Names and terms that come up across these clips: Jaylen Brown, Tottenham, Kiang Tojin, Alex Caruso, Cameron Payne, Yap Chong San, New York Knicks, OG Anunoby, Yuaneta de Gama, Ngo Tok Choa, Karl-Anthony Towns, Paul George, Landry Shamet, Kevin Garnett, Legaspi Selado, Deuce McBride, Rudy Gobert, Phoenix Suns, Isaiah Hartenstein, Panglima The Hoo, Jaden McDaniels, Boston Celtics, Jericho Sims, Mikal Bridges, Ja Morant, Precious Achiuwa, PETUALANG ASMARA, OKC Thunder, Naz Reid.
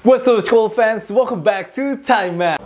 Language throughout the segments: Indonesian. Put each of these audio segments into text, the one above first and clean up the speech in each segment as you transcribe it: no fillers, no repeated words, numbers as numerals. What's up, school fans? Welcome back to Time Out.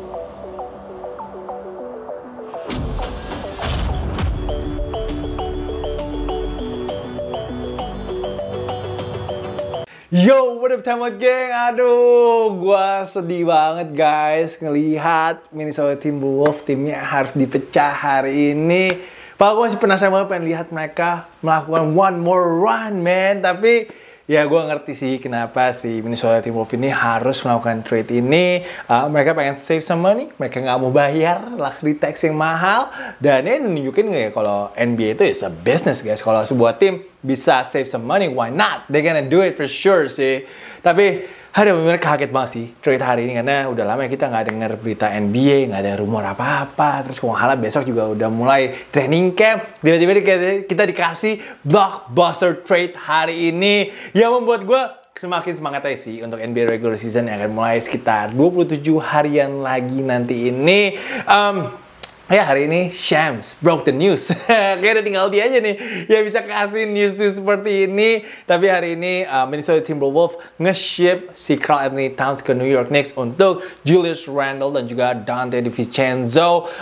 Yo, what up, Time Out geng? Aduh, gua sedih banget guys ngelihat Minnesota Timberwolves timnya harus dipecah hari ini. Padahal gua masih penasaran banget pengen lihat mereka melakukan one more run, man. Tapi ya gue ngerti sih kenapa sih Minnesota Timberwolves ini harus melakukan trade ini. Mereka pengen save some money, mereka nggak mau bayar luxury tax yang mahal. Dan ini nunjukin nggak ya kalau NBA itu is a business guys. Kalau sebuah tim bisa save some money, why not? They're gonna do it for sure sih. Tapi aduh, bener-bener kaget banget sih trade hari ini, karena udah lama kita nggak dengar berita NBA, nggak ada rumor apa-apa. Terus kalau halnya besok juga udah mulai training camp, tiba-tiba kita dikasih blockbuster trade hari ini yang membuat gue semakin semangat aja sih untuk NBA regular season yang akan mulai sekitar 27 harian lagi nanti ini. Ya, hari ini Shams broke the news. Kayaknya tinggal dia aja nih yang bisa kasih news seperti ini. Tapi hari ini Minnesota Timberwolves nge-ship si Karl-Anthony Towns ke New York Knicks untuk Julius Randle dan juga Donte DiVincenzo.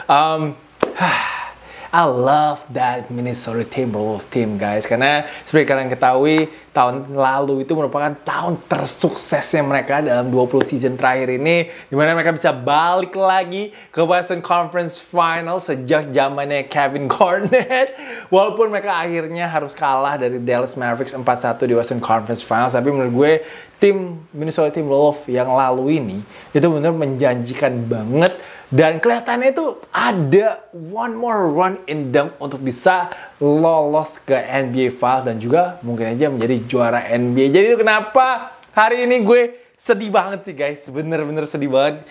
I love that Minnesota Timberwolves team guys, karena seperti kalian ketahui tahun lalu itu merupakan tahun tersuksesnya mereka dalam 20 season terakhir ini, dimana mereka bisa balik lagi ke Western Conference Final sejak zamannya Kevin Garnett. Walaupun mereka akhirnya harus kalah dari Dallas Mavericks 4-1 di Western Conference Final, tapi menurut gue tim Minnesota Timberwolves yang lalu ini itu benar menjanjikan banget. Dan kelihatannya itu ada one more run in them untuk bisa lolos ke NBA Finals dan juga mungkin aja menjadi juara NBA. Jadi itu kenapa hari ini gue sedih banget sih guys, bener-bener sedih banget.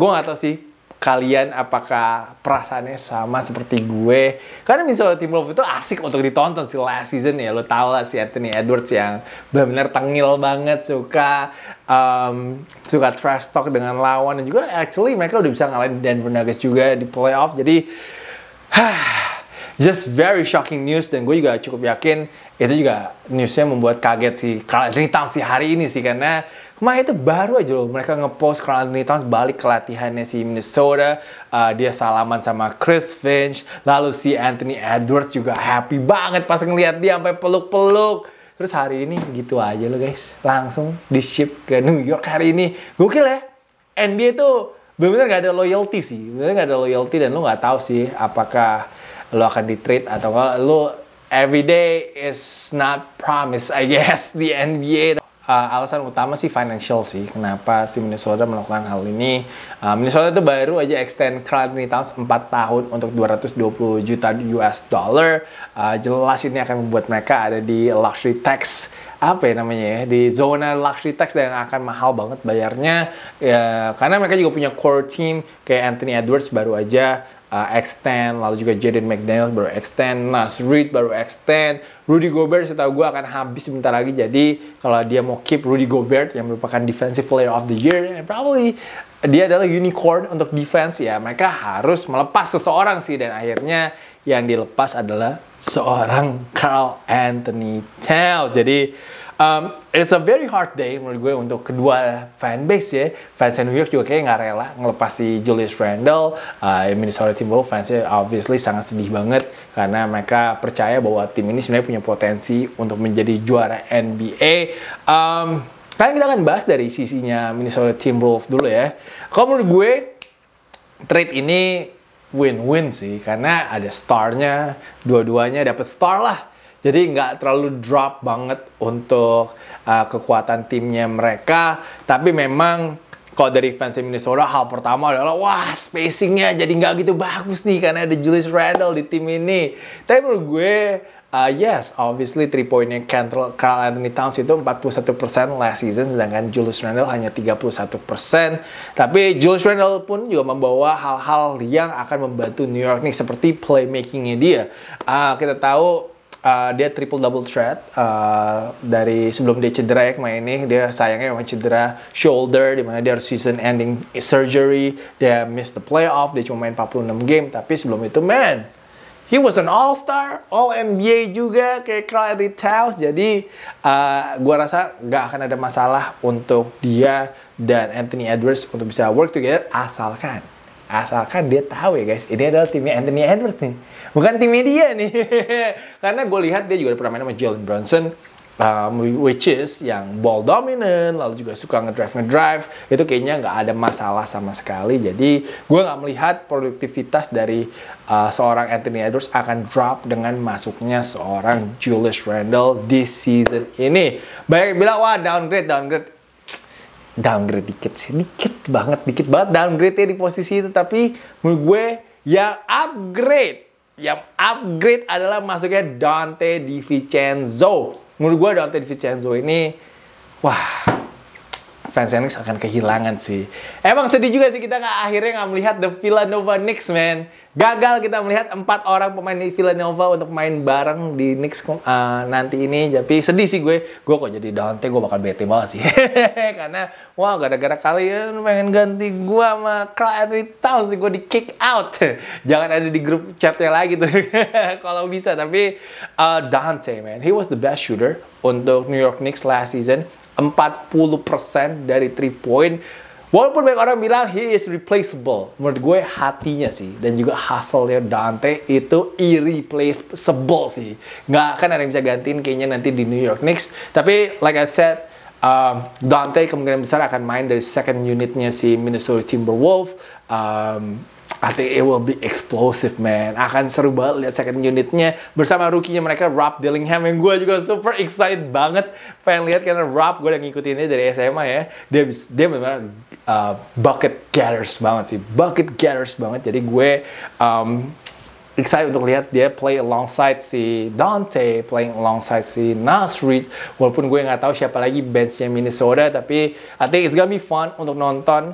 Gue gak tau sih kalian apakah perasaannya sama seperti gue, karena misalnya Timberwolves itu asik untuk ditonton sih last season ya. Lo tau lah si Anthony Edwards yang benar-benar tengil banget, suka trash talk dengan lawan, dan juga actually mereka udah bisa ngalahin Denver Nuggets juga di playoff. Jadi just very shocking news, dan gue juga cukup yakin itu juga newsnya membuat kaget sih Karl-Anthony Towns sih hari ini sih, karena kemarin itu baru aja loh mereka ngepost Karl-Anthony Towns balik ke latihannya si Minnesota. Dia salaman sama Chris Finch, lalu si Anthony Edwards juga happy banget pas ngelihat dia sampai peluk-peluk. Terus hari ini gitu aja loh guys, langsung di ship ke New York hari ini. Gokil ya, NBA tuh bener-bener gak ada loyalty sih, bener-bener gak ada loyalty. Dan lo gak tahu sih apakah lo akan di trade atau lo everyday is not promise I guess di NBA. Alasan utama sih financial sih, kenapa si Minnesota melakukan hal ini. Minnesota itu baru aja extend Karl-Anthony Towns 4 tahun untuk 220 juta US dollar. Jelas ini akan membuat mereka ada di luxury tax, apa ya namanya ya, di zona luxury tax yang akan mahal banget bayarnya. Karena mereka juga punya core team kayak Anthony Edwards baru aja extend, lalu juga Jaden McDaniels baru extend, Naz Reid baru extend, Rudy Gobert setahu gue akan habis sebentar lagi. Jadi kalau dia mau keep Rudy Gobert yang merupakan defensive player of the year, probably dia adalah unicorn untuk defense ya, mereka harus melepas seseorang sih. Dan akhirnya yang dilepas adalah seorang Karl-Anthony Towns. Jadi it's a very hard day menurut gue untuk kedua fanbase ya. Fans New York juga kayaknya nggak rela ngelepas si Julius Randle. Minnesota Timberwolves fansnya obviously sangat sedih banget, karena mereka percaya bahwa tim ini sebenarnya punya potensi untuk menjadi juara NBA. Sekarang kita akan bahas dari sisinya Minnesota Timberwolves dulu ya. Kalau menurut gue trade ini win-win sih, karena ada starnya, dua-duanya dapat star lah. Jadi nggak terlalu drop banget untuk kekuatan timnya mereka. Tapi memang kalau dari fans Minnesota, hal pertama adalah wah spacingnya jadi nggak gitu bagus nih karena ada Julius Randle di tim ini. Tapi menurut gue yes, obviously 3-pointnya Karl-Anthony Towns itu 41% last season, sedangkan Julius Randle hanya 31%. Tapi Julius Randle pun juga membawa hal-hal yang akan membantu New York nih, seperti playmaking-nya dia. Kita tahu dia triple double threat dari sebelum dia cedera ya kemarin ini. Dia sayangnya memang cedera shoulder, dimana dia harus season ending surgery, dia miss the playoff, dia cuma main 46 game. Tapi sebelum itu man, He was an all-star, all-NBA juga kayak Karl-Anthony Towns. Jadi gua rasa nggak akan ada masalah untuk dia dan Anthony Edwards untuk bisa work together, asalkan dia tahu ya guys, ini adalah timnya Anthony Edwards nih, bukan timnya dia nih. Karena gue lihat dia juga pernah main sama Jalen Brunson, which is yang ball dominant, lalu juga suka ngedrive, itu kayaknya nggak ada masalah sama sekali. Jadi gue nggak melihat produktivitas dari seorang Anthony Edwards akan drop dengan masuknya seorang Julius Randle di season ini. Banyak yang bilang wah downgrade dikit banget downgrade-nya di posisi itu, tapi menurut gue yang upgrade adalah masuknya Donte DiVincenzo. Menurut gue Donte DiVincenzo ini wah, fans Knicks akan kehilangan sih. Emang sedih juga sih kita akhirnya nggak melihat the Villanova Knicks, man. Gagal kita melihat 4 orang pemain Villanova untuk main bareng di Knicks nanti ini. Tapi sedih sih gue kok jadi Donte, gue bakal bete banget sih. Karena wah, gara-gara kalian pengen ganti gue sama Karl-Anthony Towns sih, gue di kick out. Jangan ada di grup chatnya lagi tuh. Kalau bisa, tapi Donte, man, he was the best shooter untuk New York Knicks last season. 40% dari 3 point. Walaupun banyak orang bilang he is replaceable, menurut gue hatinya sih dan juga hustle-nya Donte itu irreplaceable sih. Nggak akan ada yang bisa gantiin kayaknya nanti di New York Knicks. Tapi like I said, Donte kemungkinan besar akan main dari second unitnya si Minnesota Timberwolves. I think it will be explosive, man. Akan seru banget lihat second unitnya bersama rookie-nya mereka, Rob Dillingham, yang gue juga super excited banget pengen lihat, karena Rob gue udah ngikutinnya dari SMA ya. Dia benar-benar bucket getters banget. Jadi gue excited untuk lihat dia play alongside si Donte, playing alongside si Naz Reid. Walaupun gue nggak tahu siapa lagi benchnya Minnesota, tapi I think it's gonna be fun untuk nonton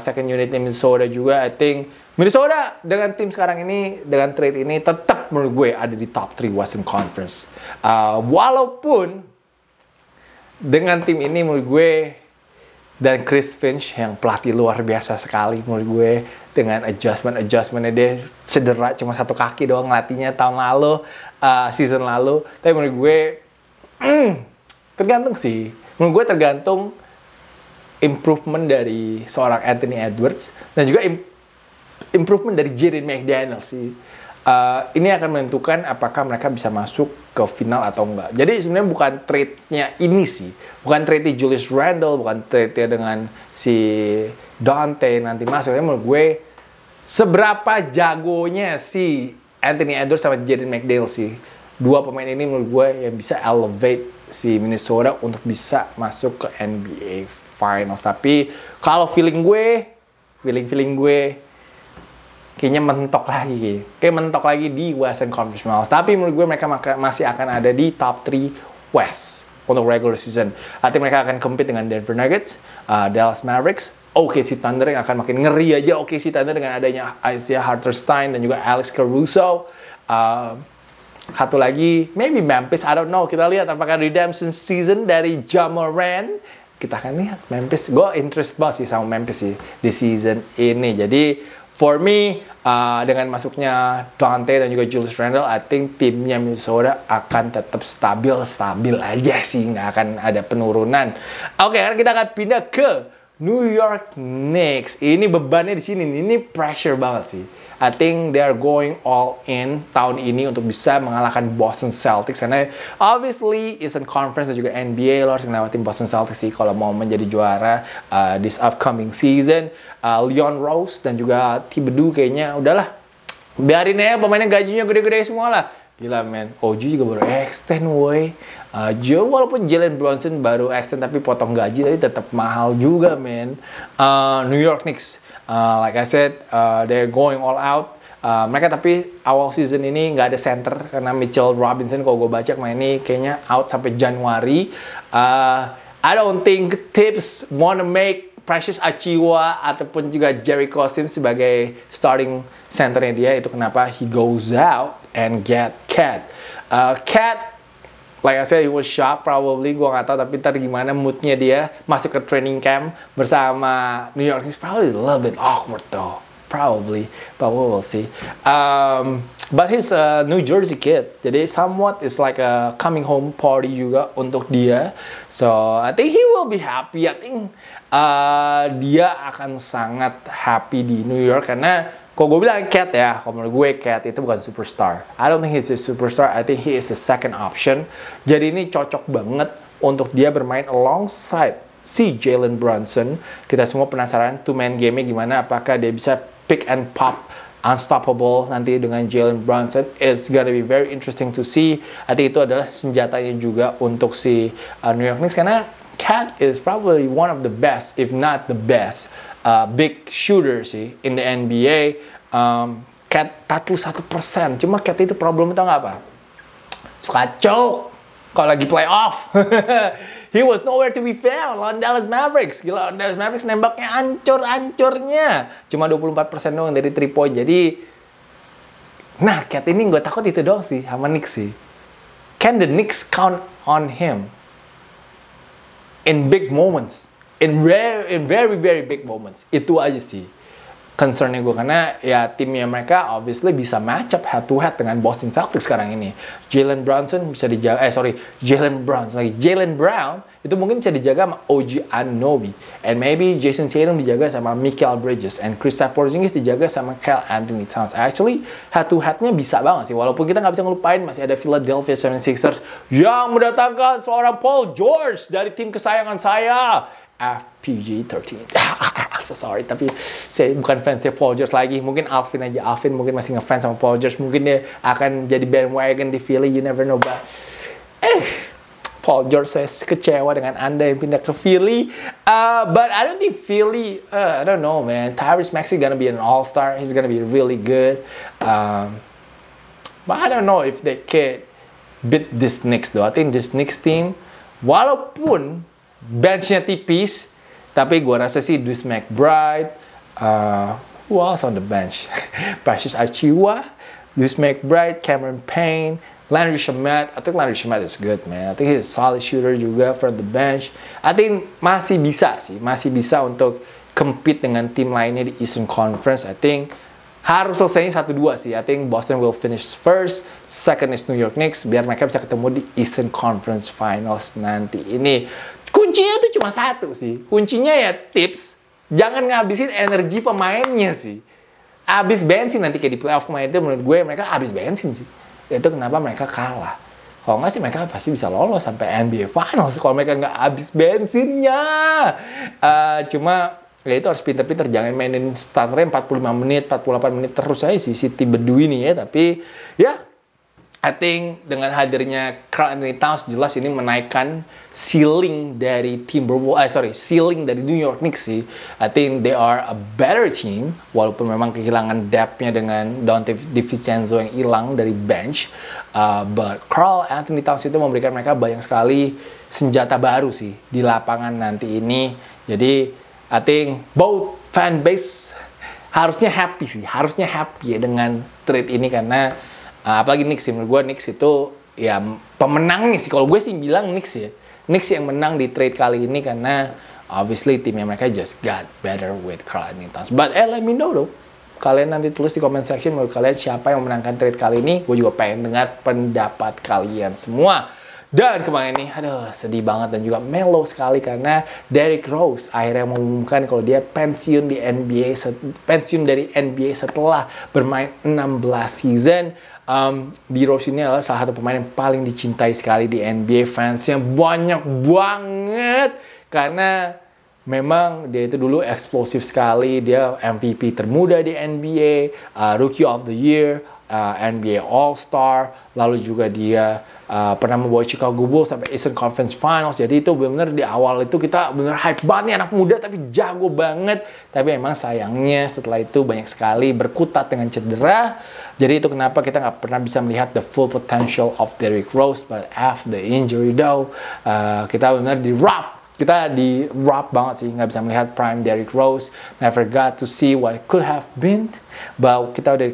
second unitnya Minnesota juga. I think Minnesota dengan tim sekarang ini, dengan trade ini, tetap menurut gue ada di top 3 Western Conference. Walaupun dengan tim ini menurut gue dan Chris Finch yang pelatih luar biasa sekali menurut gue, dengan adjustmentnya dia cedera cuma 1 kaki doang latihnya tahun lalu, season lalu. Tapi menurut gue tergantung sih. Menurut gue tergantung improvement dari seorang Anthony Edwards dan juga improvement dari Jaden McDaniels sih. Ini akan menentukan apakah mereka bisa masuk ke final atau enggak. Jadi sebenarnya bukan trade-nya ini sih, bukan trade-nya Julius Randle, bukan trade-nya dengan si Donte nanti masuknya. Menurut gue seberapa jagonya si Anthony Edwards sama Jaden McDaniels sih. 2 pemain ini menurut gue yang bisa elevate si Minnesota untuk bisa masuk ke NBA Finals. Tapi kalau feeling gue kayaknya mentok lagi di Western Conference Finals. Tapi menurut gue mereka masih akan ada di top 3 West untuk regular season. Artinya mereka akan compete dengan Denver Nuggets, Dallas Mavericks, OKC Thunder yang akan makin ngeri aja. OKC Thunder dengan adanya Isaiah Hartenstein dan juga Alex Caruso. Satu lagi, maybe Memphis, I don't know. Kita lihat apakah redemption season dari Ja Morant. Kita akan lihat Memphis. Gue interest banget sih sama Memphis sih di season ini. Jadi for me, dengan masuknya Donte dan juga Julius Randle, I think timnya Minnesota akan tetap stabil aja sih, nggak akan ada penurunan. Oke, sekarang kita akan pindah ke New York Knicks. Ini bebannya di sini, ini pressure banget sih. I think they are going all in tahun ini untuk bisa mengalahkan Boston Celtics. Karena obviously Eastern Conference dan juga NBA lo harus ngelewatin Boston Celtics sih kalau mau menjadi juara this upcoming season. Leon Rose dan juga Thibodeau kayaknya udahlah, biarin aja pemainnya gajinya gede-gede semua lah. Gila, men. OG juga baru extend, woy. Walaupun Jalen Brunson baru extend tapi potong gaji, tapi tetap mahal juga, men. New York Knicks, like I said, they're going all out. Mereka tapi awal season ini nggak ada center karena Mitchell Robinson kalau gue baca main ini kayaknya out sampai Januari. I don't think Tibbs wanna make Precious Achiuwa ataupun juga Jericho Sims sebagai starting centernya dia. Itu kenapa he goes out and get Cat. Cat, like I said, he was shocked probably. Gue gak tau, tapi ntar gimana moodnya dia masuk ke training camp bersama New York Knicks. Probably a little bit awkward though. probably, but we will see. But he's a New Jersey kid, jadi somewhat is like a coming home party juga untuk dia. So I think he will be happy. I think dia akan sangat happy di New York karena kalau gue bilang Cat ya, kalau menurut gue Cat itu bukan superstar. I don't think he's a superstar. I think he is the second option. Jadi ini cocok banget untuk dia bermain alongside si Jalen Brunson. Kita semua penasaran two man game-nya gimana? Apakah dia bisa pick and pop unstoppable nanti dengan Jalen Brunson? It's gonna be very interesting to see. I think itu adalah senjatanya juga untuk si New York Knicks karena Cat is probably one of the best, if not the best, big shooter sih in the NBA. Cat 41%. Cuma Cat itu problem tau nggak apa? Suka choke kalau lagi playoff. He was nowhere to be found on Dallas Mavericks. Gila, on Dallas Mavericks nembaknya ancur-ancurnya. Cuma 24% doang dari 3 point. Jadi, nah Cat ini gue takut itu doang sih sama Knicks sih. Can the Knicks count on him in big moments, in very very big moments? Itu aja sih concernnya gue karena ya timnya mereka obviously bisa match up head to head dengan Boston Celtics sekarang ini. Jalen Brunson bisa dijaga, Jaylen Brown itu mungkin bisa dijaga sama OG Anunoby, and maybe Jayson Tatum dijaga sama Mikal Bridges, and Kristaps Porzingis dijaga sama Karl-Anthony Towns. Actually, head to headnya bisa banget sih, walaupun kita nggak bisa ngelupain masih ada Philadelphia 76ers yang mendatangkan seorang Paul George dari tim kesayangan saya, FPG13. So sorry, tapi saya bukan fans Paul George lagi. Mungkin Alvin aja, Alvin mungkin masih ngefans sama Paul George. Mungkin dia akan jadi bandwagon di Philly, you never know, but Paul George, saya kecewa dengan Anda yang pindah ke Philly. But I don't think Philly, I don't know man. Tyrese Maxey gonna be an all-star. He's gonna be really good. But I don't know if they can beat this Knicks though. I think this Knicks team, walaupun benchnya tipis, tapi gue rasa sih Deuce McBride, who else on the bench? Precious Achiuwa, Deuce McBride, Cameron Payne, Landry Shamet. I think Landry Shamet is good, man. I think he's a solid shooter juga from the bench. I think masih bisa sih, masih bisa untuk compete dengan tim lainnya di Eastern Conference. I think harus selesainya 1-2 sih. I think Boston will finish first, second is New York Knicks, biar mereka bisa ketemu di Eastern Conference Finals nanti ini. Kuncinya tuh cuma satu sih. Kuncinya ya tips, jangan ngabisin energi pemainnya sih. Abis bensin nanti kayak di playoff kemarin itu menurut gue mereka abis bensin sih. Itu kenapa mereka kalah. Kalau nggak sih mereka pasti bisa lolos sampai NBA Finals kalau mereka nggak habis bensinnya. Cuma ya itu harus pinter-pinter, jangan mainin starternya 45 menit, 48 menit terus aja sih si tim bedu ini ya. Tapi ya I think dengan hadirnya Karl-Anthony Towns jelas ini menaikkan ceiling dari ceiling dari New York Knicks sih. I think they are a better team walaupun memang kehilangan depth-nya dengan Donte DiVincenzo yang hilang dari bench. But Karl-Anthony Towns itu memberikan mereka banyak sekali senjata baru sih di lapangan nanti ini. Jadi I think both fan base harusnya happy sih, harusnya happy ya dengan trade ini karena apalagi Knicks sih, menurut gue Knicks itu ya pemenangnya sih. Kalau gue sih bilang Knicks ya, Knicks yang menang di trade kali ini karena obviously timnya mereka just got better with Karl-Anthony Towns. But let me know though, kalian nanti tulis di comment section menurut kalian siapa yang memenangkan trade kali ini. Gue juga pengen dengar pendapat kalian semua. Dan kemarin ini, aduh sedih banget dan juga mellow sekali karena Derrick Rose akhirnya mengumumkan kalau dia pensiun di NBA, pensiun dari NBA setelah bermain 16 season. D. Rose ini adalah salah satu pemain yang paling dicintai sekali di NBA, fansnya banyak banget karena memang dia itu dulu eksplosif sekali, dia MVP termuda di NBA, Rookie of the Year, NBA All-Star, lalu juga dia pernah membawa Chicago Bulls sampai Eastern Conference Finals. Jadi itu benar-benar di awal itu kita benar hype banget nih anak muda tapi jago banget. Tapi emang sayangnya setelah itu banyak sekali berkutat dengan cedera. Jadi itu kenapa kita nggak pernah bisa melihat the full potential of Derrick Rose. But after the injury though, kita benar di-rob banget sih, nggak bisa melihat prime Derrick Rose. Never got to see what could have been. Bahwa kita udah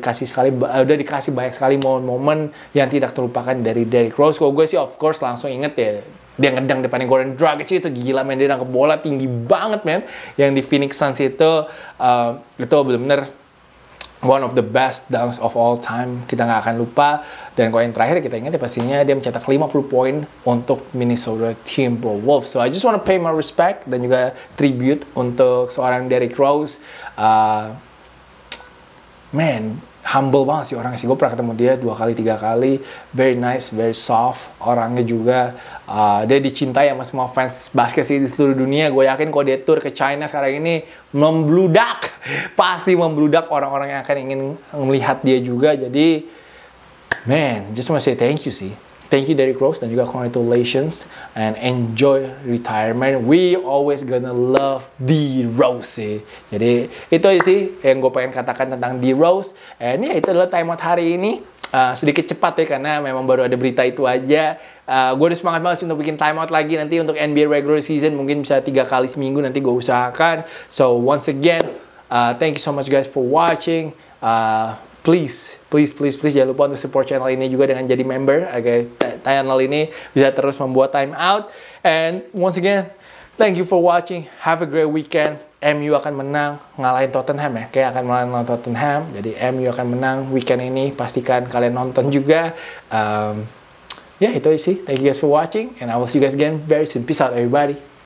dikasih banyak sekali momen-momen yang tidak terlupakan dari Derrick Rose. Kalau gue sih of course langsung inget ya dia ngedang depannya Goran Dragic itu gila men, dia nangkep bola tinggi banget men yang di Phoenix Suns itu benar-benar one of the best dunks of all time, kita nggak akan lupa. Dan kalau yang terakhir kita ingat ya pastinya dia mencetak 50 poin untuk Minnesota Timberwolves. So I just want to pay my respect dan juga tribute untuk seorang Derrick Rose. Man, humble banget sih orangnya sih. Gue pernah ketemu dia 2 kali 3 kali. Very nice, very soft orangnya juga. Dia dicintai sama semua fans basket sih di seluruh dunia. Gue yakin kalau dia tour ke China sekarang ini membludak, pasti membludak orang-orang yang akan ingin melihat dia juga. Jadi man, just want to say thank you sih. Thank you Derrick Rose dan juga congratulations and enjoy retirement. We always gonna love D-Rose sih. Jadi itu aja sih yang gue pengen katakan tentang D-Rose. And ya itu adalah timeout hari ini. Sedikit cepat ya karena memang baru ada berita itu aja. Gue udah semangat banget sih untuk bikin timeout lagi nanti untuk NBA regular season, mungkin bisa 3 kali seminggu nanti gue usahakan. So once again, thank you so much guys for watching. Please jangan lupa untuk support channel ini juga dengan jadi member agar channel ini bisa terus membuat timeout. And once again, thank you for watching. Have a great weekend. MU akan menang ngalahin Tottenham ya, kayak akan melawan Tottenham. Jadi MU akan menang weekend ini, pastikan kalian nonton juga. Ya itu sih. Thank you guys for watching and I will see you guys again very soon. Peace out everybody.